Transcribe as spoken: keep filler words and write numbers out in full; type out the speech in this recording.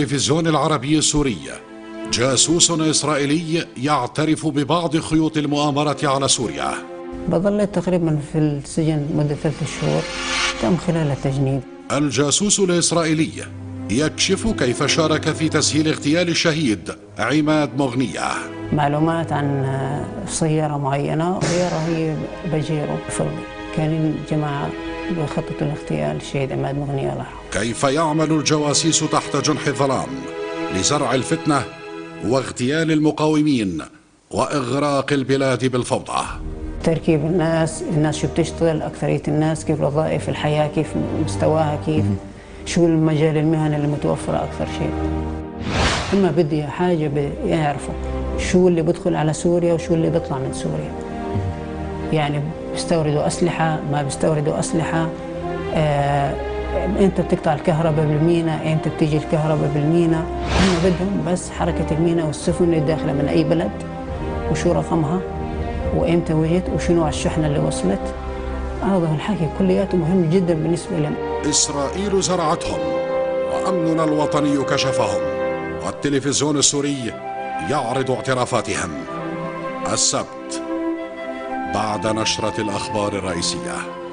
التلفزيون العربي سوريا: جاسوس إسرائيلي يعترف ببعض خيوط المؤامرة على سوريا. بظلت تقريبا في السجن مدة ثلاث شهور تم خلالها التجنيد. الجاسوس الإسرائيلي يكشف كيف شارك في تسهيل اغتيال الشهيد عماد مغنية. معلومات عن سيارة معينة، وسيارة هي بجيرو فلبي، كان الجماعة بخطة الاغتيال الشهيد عماد مغنية الله. كيف يعمل الجواسيس تحت جنح الظلام لزرع الفتنة واغتيال المقاومين وإغراق البلاد بالفوضى؟ تركيب الناس، الناس شو بتشتغل، أكثرية الناس كيف، وظائف الحياة كيف، مستواها كيف، شو المجال المهني اللي متوفرة أكثر شيء. أما بدي حاجة بيعرفوا شو اللي بدخل على سوريا وشو اللي بيطلع من سوريا. يعني بيستوردوا أسلحة، ما بيستوردوا أسلحة، آه، أنت بتقطع الكهرباء بالمينا، أنت بتيجي الكهرباء بالمينا. هم بدهم بس حركة المينا والسفن اللي داخلة من أي بلد، وشو رقمها، وإمتى وجدت، وشو نوع الشحنة اللي وصلت. هذا الحكي كلياته مهم جدا بالنسبة لهم. إسرائيل زرعتهم وأمننا الوطني كشفهم، والتلفزيون السوري يعرض اعترافاتهم. السبت بعد نشرة الأخبار الرئيسية.